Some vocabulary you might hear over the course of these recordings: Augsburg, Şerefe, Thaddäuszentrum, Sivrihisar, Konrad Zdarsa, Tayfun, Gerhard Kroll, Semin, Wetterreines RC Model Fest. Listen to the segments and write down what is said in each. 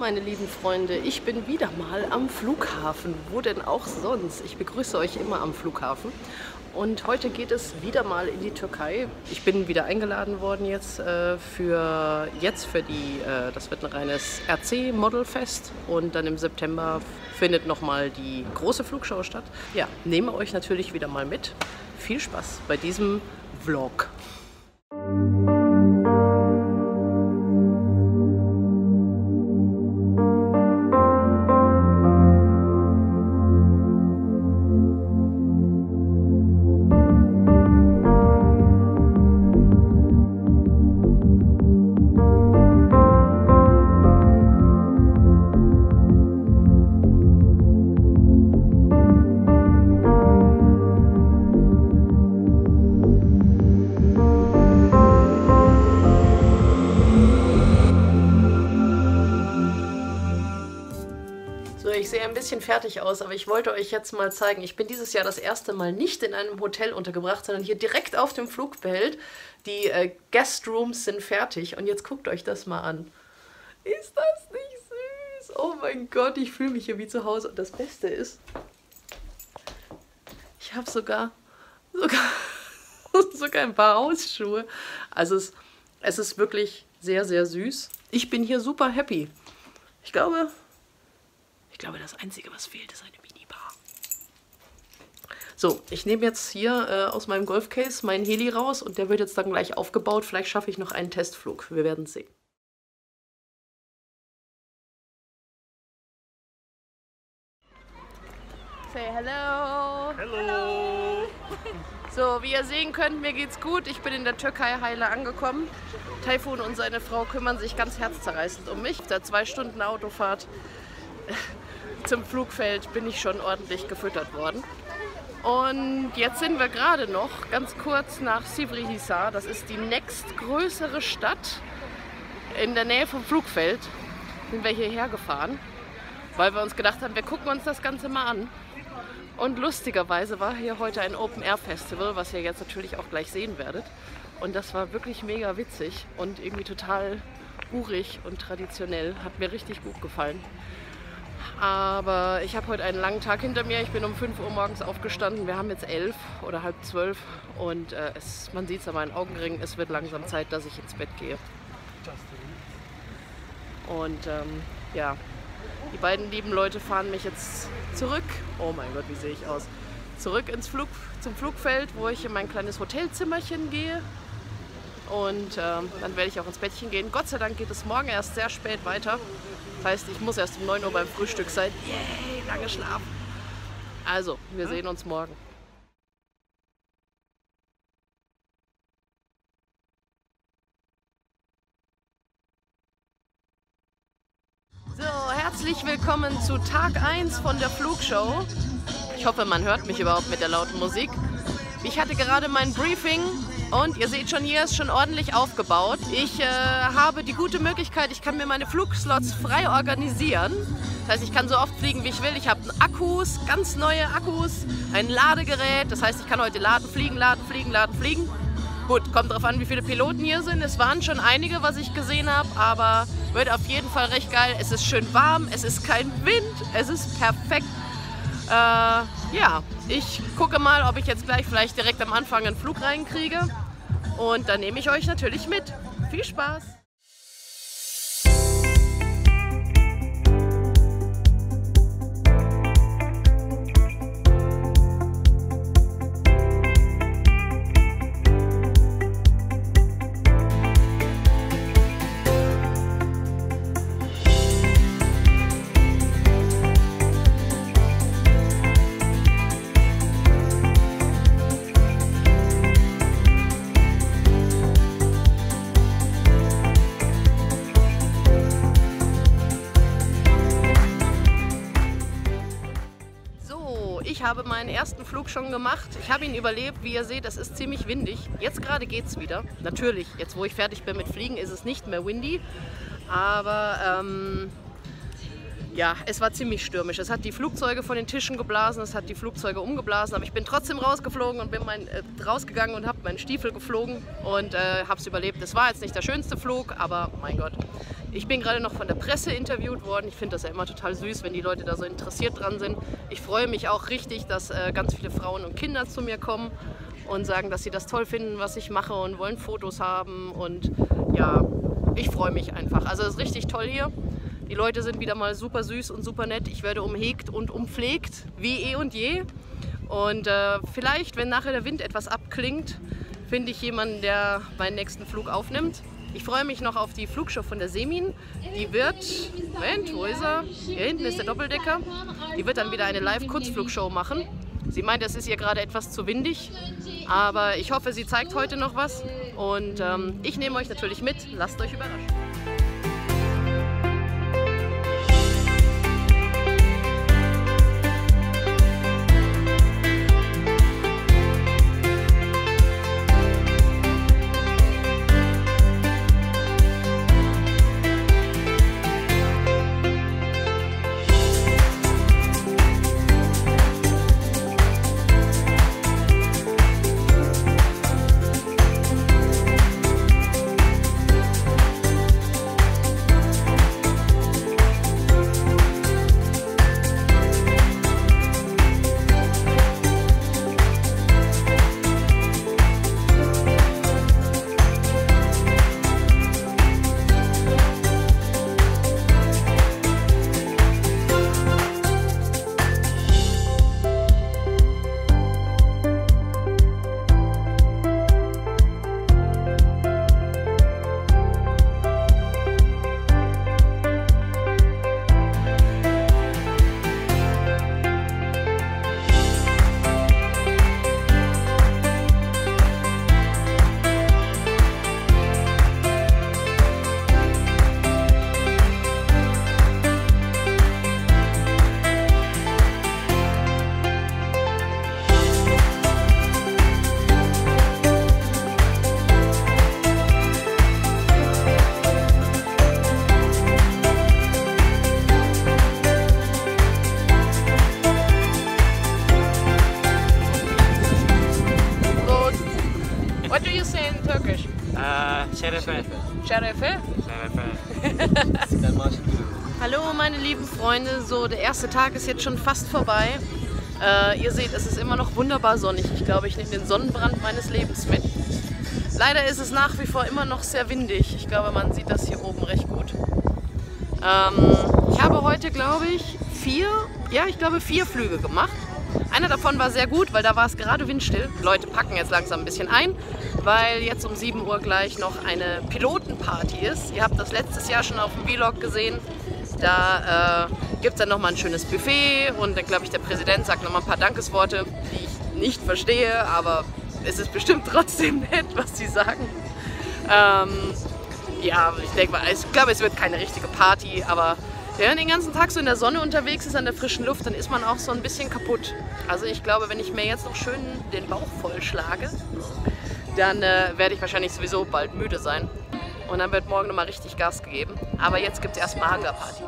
meine lieben Freunde, ich bin wieder mal am Flughafen, wo denn auch sonst. Ich begrüße euch immer am Flughafen und heute geht es wieder mal in die Türkei. Ich bin wieder eingeladen worden jetzt für das Wetterreines RC Model Fest und dann im September findet nochmal die große Flugschau statt. Ja, nehme euch natürlich wieder mal mit. Viel Spaß bei diesem Vlog. Ich sehe ein bisschen fertig aus, aber ich wollte euch jetzt mal zeigen, ich bin dieses Jahr das erste Mal nicht in einem Hotel untergebracht, sondern hier direkt auf dem Flugfeld. Die Guestrooms sind fertig und jetzt guckt euch das mal an. Ist das nicht süß? Oh mein Gott, ich fühle mich hier wie zu Hause und das Beste ist, ich habe sogar ein paar Hausschuhe. Also es ist wirklich sehr, sehr süß. Ich bin hier super happy. Ich glaube, das Einzige, was fehlt, ist eine Minibar. So, ich nehme jetzt hier aus meinem Golfcase meinen Heli raus und der wird jetzt dann gleich aufgebaut. Vielleicht schaffe ich noch einen Testflug. Wir werden sehen. Say hello! Hello! So, wie ihr sehen könnt, mir geht's gut. Ich bin in der Türkei heile angekommen. Tayfun und seine Frau kümmern sich ganz herzzerreißend um mich. Da 2 Stunden Autofahrt zum Flugfeld bin ich schon ordentlich gefüttert worden. Und jetzt sind wir gerade noch ganz kurz nach Sivrihisar. Das ist die nächstgrößere Stadt in der Nähe vom Flugfeld. Sind wir hierher gefahren, weil wir uns gedacht haben, wir gucken uns das Ganze mal an. Und lustigerweise war hier heute ein Open-Air-Festival, was ihr jetzt natürlich auch gleich sehen werdet. Und das war wirklich mega witzig und irgendwie total urig und traditionell. Hat mir richtig gut gefallen. Aber ich habe heute einen langen Tag hinter mir. Ich bin um 5 Uhr morgens aufgestanden. Wir haben jetzt 11 oder halb 12 und man sieht es an meinen Augenringen, es wird langsam Zeit, dass ich ins Bett gehe. Und ja, die beiden lieben Leute fahren mich jetzt zurück. Oh mein Gott, wie sehe ich aus? Zurück zum Flugfeld, wo ich in mein kleines Hotelzimmerchen gehe. Und dann werde ich auch ins Bettchen gehen. Gott sei Dank geht es morgen erst sehr spät weiter. Das heißt, ich muss erst um 9 Uhr beim Frühstück sein. Yay, lange schlafen. Also, wir sehen uns morgen. So, herzlich willkommen zu Tag 1 von der Flugshow. Ich hoffe, man hört mich überhaupt mit der lauten Musik. Ich hatte gerade mein Briefing. Und ihr seht schon, hier ist schon ordentlich aufgebaut. Ich habe die gute Möglichkeit, ich kann mir meine Flugslots frei organisieren. Das heißt, ich kann so oft fliegen, wie ich will. Ich habe Akkus, ganz neue Akkus, ein Ladegerät. Das heißt, ich kann heute laden, fliegen, laden, fliegen, laden, fliegen. Gut, kommt drauf an, wie viele Piloten hier sind. Es waren schon einige, was ich gesehen habe, aber wird auf jeden Fall recht geil. Es ist schön warm, es ist kein Wind, es ist perfekt. Ja, ich gucke mal, ob ich jetzt gleich vielleicht direkt am Anfang einen Flug reinkriege und dann nehme ich euch natürlich mit. Viel Spaß! Ich habe meinen ersten Flug schon gemacht. Ich habe ihn überlebt. Wie ihr seht, es ist ziemlich windig. Jetzt gerade geht es wieder. Natürlich, jetzt wo ich fertig bin mit Fliegen, ist es nicht mehr windy. Aber ja, es war ziemlich stürmisch. Es hat die Flugzeuge von den Tischen geblasen, es hat die Flugzeuge umgeblasen, aber ich bin trotzdem rausgeflogen und bin rausgegangen und habe meinen Stiefel geflogen und habe es überlebt. Es war jetzt nicht der schönste Flug, aber mein Gott. Ich bin gerade noch von der Presse interviewt worden. Ich finde das ja immer total süß, wenn die Leute da so interessiert dran sind. Ich freue mich auch richtig, dass ganz viele Frauen und Kinder zu mir kommen und sagen, dass sie das toll finden, was ich mache und wollen Fotos haben und ja, ich freue mich einfach. Also es ist richtig toll hier. Die Leute sind wieder mal super süß und super nett. Ich werde umhegt und umpflegt, wie eh und je. Und vielleicht, wenn nachher der Wind etwas abklingt, finde ich jemanden, der meinen nächsten Flug aufnimmt. Ich freue mich noch auf die Flugshow von der Semin. Die wird, Moment, wo ist er? Hier hinten ist der Doppeldecker. Die wird dann wieder eine Live-Kurzflugshow machen. Sie meint, es ist ihr gerade etwas zu windig, aber ich hoffe, sie zeigt heute noch was. Und ich nehme euch natürlich mit. Lasst euch überraschen. What do you say in Turkish? Şerefe. Şerefe? Şerefe. Hallo meine lieben Freunde, so der erste Tag ist jetzt schon fast vorbei. Ihr seht, es ist immer noch wunderbar sonnig. Ich glaube, ich nehme den Sonnenbrand meines Lebens mit. Leider ist es nach wie vor immer noch sehr windig. Ich glaube, man sieht das hier oben recht gut. Ich habe heute, glaube ich, vier Flüge gemacht. Einer davon war sehr gut, weil da war es gerade windstill. Die Leute packen jetzt langsam ein bisschen ein, weil jetzt um 7 Uhr gleich noch eine Pilotenparty ist. Ihr habt das letztes Jahr schon auf dem Vlog gesehen. Da gibt es dann nochmal ein schönes Buffet und dann, glaube ich, der Präsident sagt nochmal ein paar Dankesworte, die ich nicht verstehe, aber es ist bestimmt trotzdem nett, was sie sagen. Ja, ich denke mal, ich glaube, es wird keine richtige Party, aber wenn man den ganzen Tag so in der Sonne unterwegs ist, an der frischen Luft, dann ist man auch so ein bisschen kaputt. Also ich glaube, wenn ich mir jetzt noch schön den Bauch vollschlage, dann werde ich wahrscheinlich sowieso bald müde sein. Und dann wird morgen nochmal richtig Gas gegeben. Aber jetzt gibt es erstmal Hangarparty.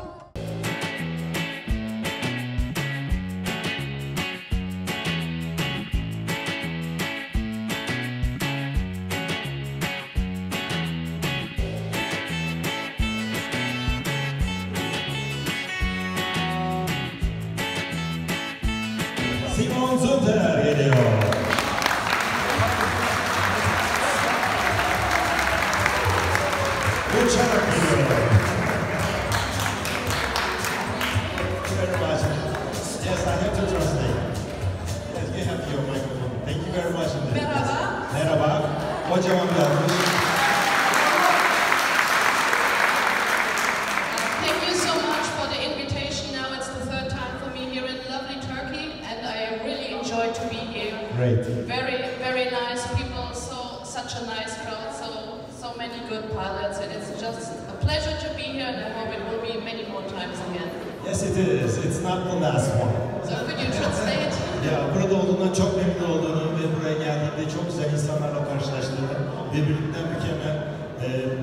Ya burada olduğundan çok memnun olduğunu ve buraya geldiğimde çok güzel insanlarla karşılaştığını ve birbirinden mükemmel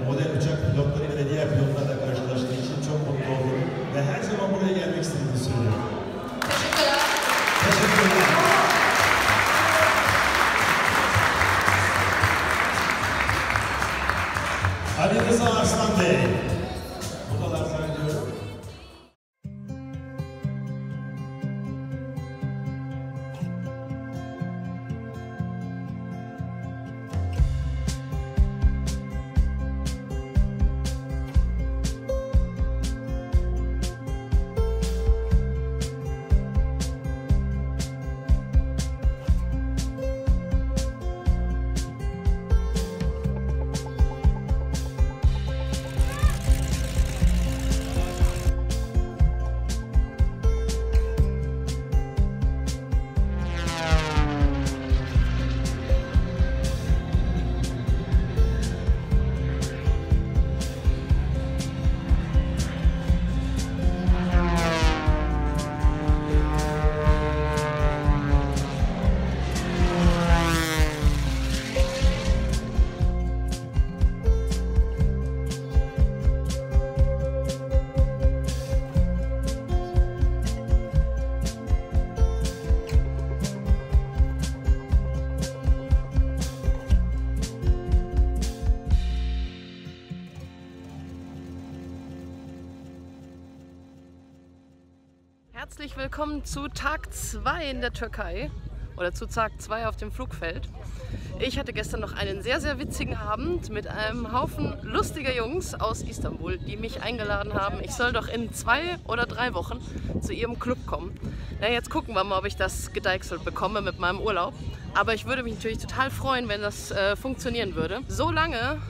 model uçak pilotlarıyla ve diğer pilotlarla karşılaştığı için çok mutlu oldum ve her zaman buraya funktioniert. Teşekkürler. Teşekkürler. Herzlich willkommen zu Tag 2 in der Türkei oder zu Tag 2 auf dem Flugfeld. Ich hatte gestern noch einen sehr, sehr witzigen Abend mit einem Haufen lustiger Jungs aus Istanbul, die mich eingeladen haben. Ich soll doch in 2 oder 3 Wochen zu ihrem Club kommen. Na, jetzt gucken wir mal, ob ich das gedeichselt bekomme mit meinem Urlaub. Aber ich würde mich natürlich total freuen, wenn das funktionieren würde. So lange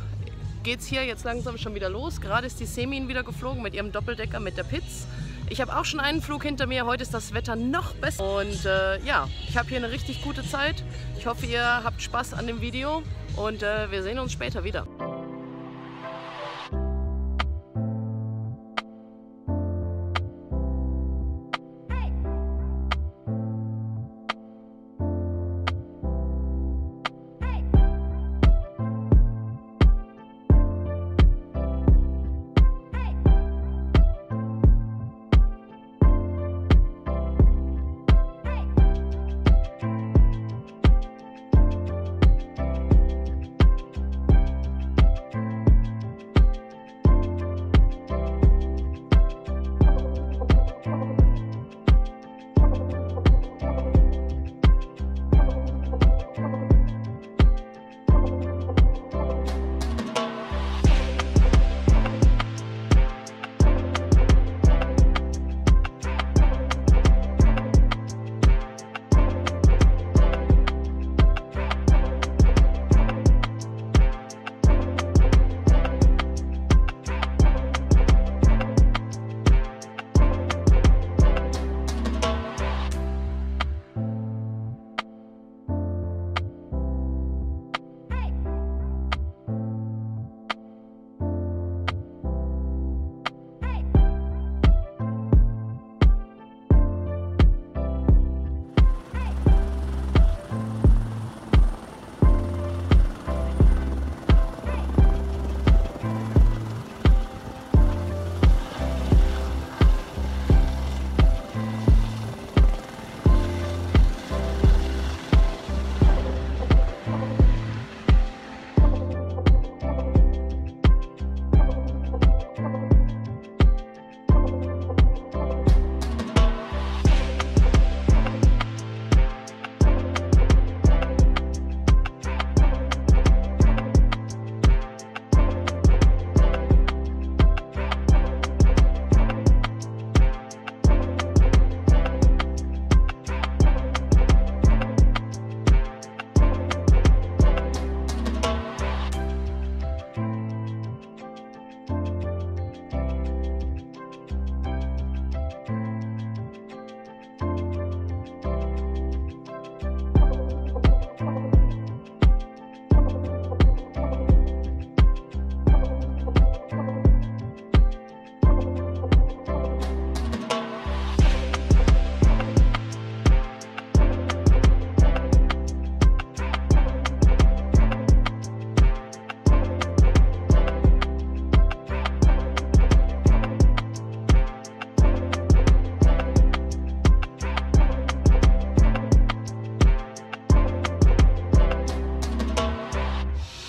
geht's hier jetzt langsam schon wieder los. Gerade ist die Semin wieder geflogen mit ihrem Doppeldecker mit der Pitz. Ich habe auch schon einen Flug hinter mir, heute ist das Wetter noch besser und ja, ich habe hier eine richtig gute Zeit. Ich hoffe, ihr habt Spaß an dem Video und wir sehen uns später wieder.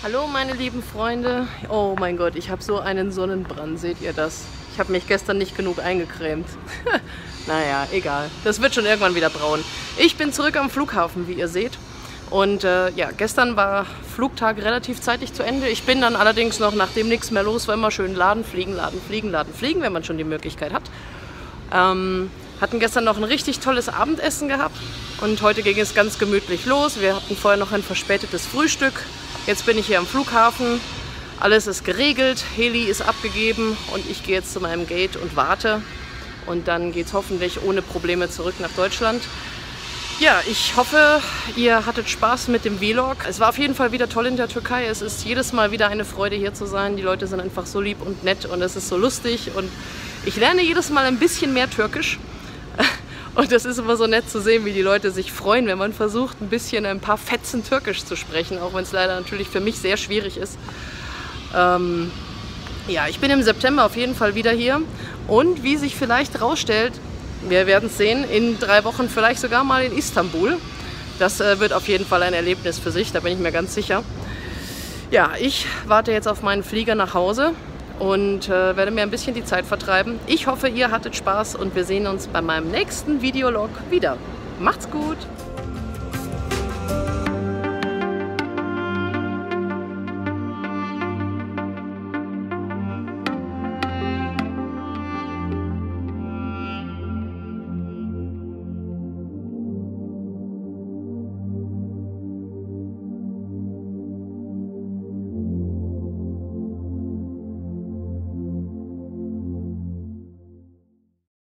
Hallo meine lieben Freunde. Oh mein Gott, ich habe so einen Sonnenbrand, seht ihr das? Ich habe mich gestern nicht genug eingecremt. Naja, egal. Das wird schon irgendwann wieder braun. Ich bin zurück am Flughafen, wie ihr seht. Und ja, gestern war Flugtag relativ zeitig zu Ende. Ich bin dann allerdings noch, nachdem nichts mehr los war, immer schön laden, fliegen, wenn man schon die Möglichkeit hat. Hatten gestern noch ein richtig tolles Abendessen gehabt und heute ging es ganz gemütlich los. Wir hatten vorher noch ein verspätetes Frühstück. Jetzt bin ich hier am Flughafen. Alles ist geregelt, Heli ist abgegeben und ich gehe jetzt zu meinem Gate und warte. Und dann geht es hoffentlich ohne Probleme zurück nach Deutschland. Ja, ich hoffe, ihr hattet Spaß mit dem Vlog. Es war auf jeden Fall wieder toll in der Türkei. Es ist jedes Mal wieder eine Freude, hier zu sein. Die Leute sind einfach so lieb und nett und es ist so lustig. Und ich lerne jedes Mal ein bisschen mehr Türkisch. Und es ist immer so nett zu sehen, wie die Leute sich freuen, wenn man versucht, ein paar Fetzen Türkisch zu sprechen. Auch wenn es leider natürlich für mich sehr schwierig ist. Ja, ich bin im September auf jeden Fall wieder hier und wie sich vielleicht rausstellt, wir werden es sehen, in 3 Wochen vielleicht sogar mal in Istanbul. Das wird auf jeden Fall ein Erlebnis für sich, da bin ich mir ganz sicher. Ja, ich warte jetzt auf meinen Flieger nach Hause und werde mir ein bisschen die Zeit vertreiben. Ich hoffe, ihr hattet Spaß und wir sehen uns bei meinem nächsten Videolog wieder. Macht's gut!